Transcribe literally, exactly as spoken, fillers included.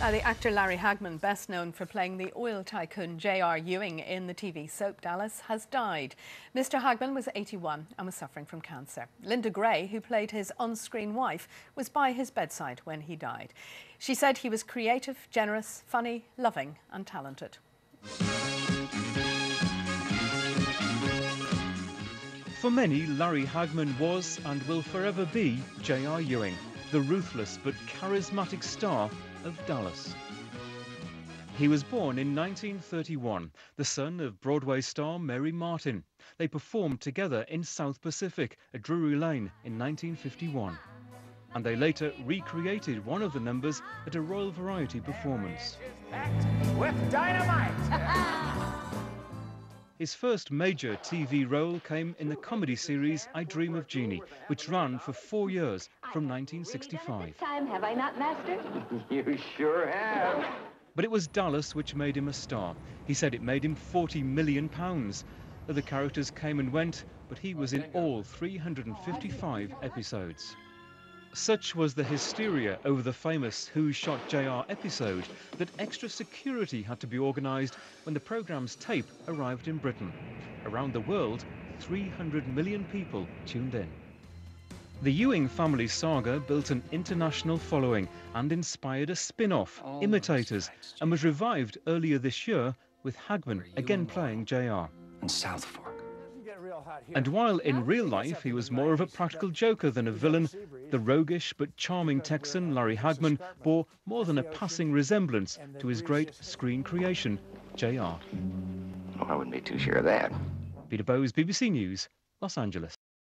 Now, the actor Larry Hagman, best known for playing the oil tycoon J R Ewing in the T V soap Dallas, has died. Mister Hagman was eighty-one and was suffering from cancer. Linda Gray, who played his on-screen wife, was by his bedside when he died. She said he was creative, generous, funny, loving and talented. For many, Larry Hagman was and will forever be J R Ewing, the ruthless but charismatic star of Dallas. He was born in nineteen thirty-one, the son of Broadway star Mary Martin. They performed together in South Pacific at Drury Lane in nineteen fifty-one. And they later recreated one of the numbers at a Royal Variety performance. With dynamite! His first major T V role came in the comedy series I Dream of Jeannie, which ran for four years from nineteen sixty-five. Time, have I not, Master? You sure have. But it was Dallas which made him a star. He said it made him forty million pounds. Other characters came and went, but he was in all three hundred fifty-five episodes. Such was the hysteria over the famous Who Shot J R episode that extra security had to be organised when the programme's tape arrived in Britain. Around the world, three hundred million people tuned in. The Ewing family saga built an international following and inspired a spin-off, oh, Imitators, and was revived earlier this year with Hagman again playing J R. And Southfork. And while in real life he was more of a practical joker than a villain, the roguish but charming Texan Larry Hagman bore more than a passing resemblance to his great screen creation, J R. Well, I wouldn't be too sure of that. Peter Bowes, B B C News, Los Angeles.